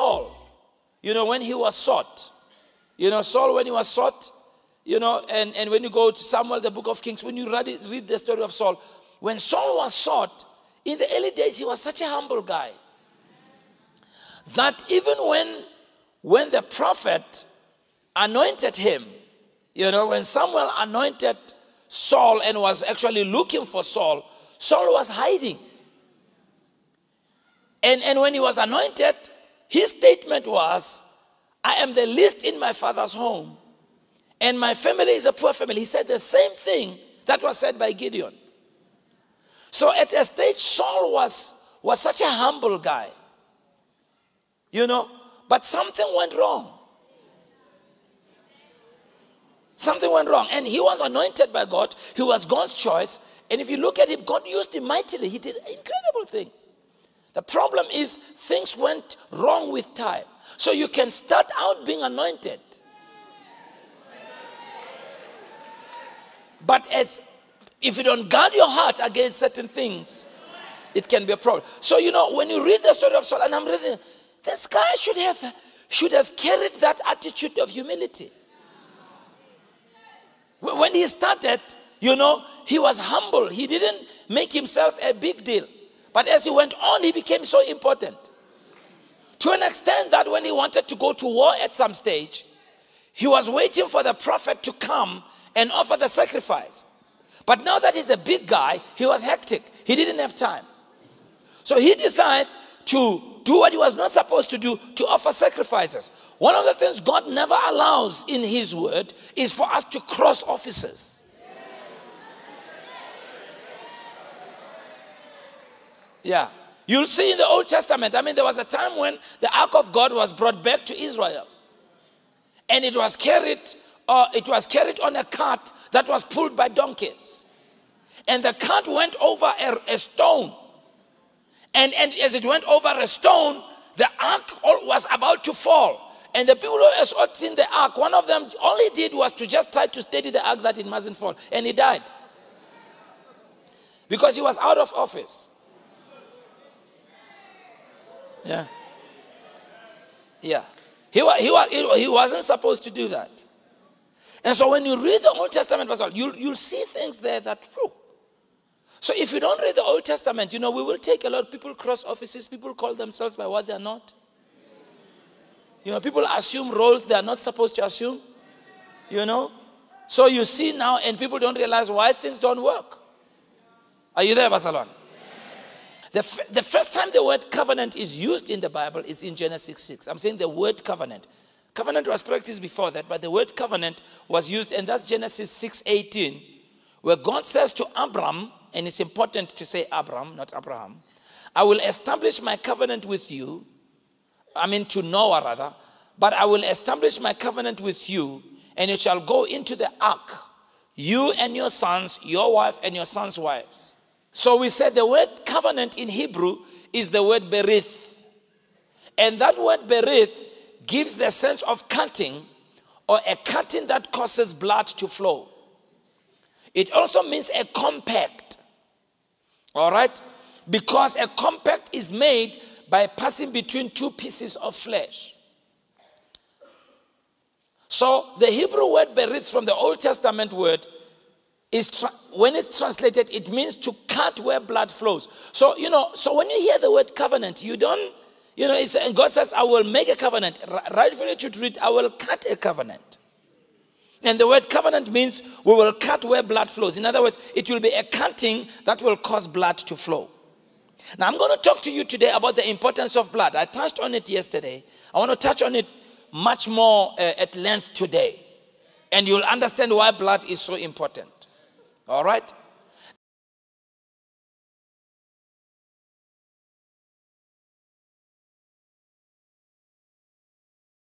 Saul, you know, when he was sought. You know, Saul, when he was sought, you know, and when you go to Samuel, the book of Kings, when you read the story of Saul, when Saul was sought, in the early days, he was such a humble guy that even when the prophet anointed him, you know, when Samuel anointed Saul and was actually looking for Saul, Saul was hiding. And when he was anointed, his statement was, I am the least in my father's home, and my family is a poor family. He said the same thing that was said by Gideon. So at a stage, Saul was such a humble guy, you know, but something went wrong. Something went wrong, and he was anointed by God. He was God's choice, and if you look at him, God used him mightily. He did incredible things. The problem is things went wrong with time. So you can start out being anointed, but if you don't guard your heart against certain things, it can be a problem. So, you know, when you read the story of Saul, and I'm reading, this guy should have carried that attitude of humility. When he started, you know, he was humble. He didn't make himself a big deal. But as he went on, he became so important, to an extent that when he wanted to go to war at some stage, he was waiting for the prophet to come and offer the sacrifice. But now that he's a big guy, he was hectic. He didn't have time. So he decides to do what he was not supposed to do, to offer sacrifices. One of the things God never allows in his word is for us to cross offices. Yeah. You'll see in the Old Testament, I mean, there was a time when the Ark of God was brought back to Israel. And it was carried on a cart that was pulled by donkeys. And the cart went over a stone. And as it went over a stone, the ark was about to fall. And the people who were in the ark, one of them, all he did was to just try to steady the ark that it mustn't fall. And he died. Because he was out of office. Yeah. Yeah. He wasn't supposed to do that. And so when you read the Old Testament, you'll see things there that true. So if you don't read the Old Testament, you know, we will take a lot of people cross offices. People call themselves by what they are not. You know, people assume roles they are not supposed to assume. You know? So you see now, and people don't realize why things don't work. Are you there, Basalon? The first time the word covenant is used in the Bible is in Genesis 6. I'm saying the word covenant. Covenant was practiced before that, but the word covenant was used, and that's Genesis 6:18, where God says to Abram, and it's important to say Abram, not Abraham, I will establish my covenant with you, I mean to Noah rather, but I will establish my covenant with you, and you shall go into the ark, you and your sons, your wife and your sons' wives. So we said the word covenant in Hebrew is the word berith, and that word berith gives the sense of cutting, or a cutting that causes blood to flow. It also means a compact, all right? Because a compact is made by passing between two pieces of flesh. So the Hebrew word berith from the Old Testament word, when it's translated, it means to cut where blood flows. So, you know, so when you hear the word covenant, you don't, you know, it's, and God says, I will make a covenant. Rightfully you should read, I will cut a covenant. And the word covenant means we will cut where blood flows. In other words, it will be a cutting that will cause blood to flow. Now, I'm going to talk to you today about the importance of blood. I touched on it yesterday. I want to touch on it much more at length today. And you'll understand why blood is so important. All right?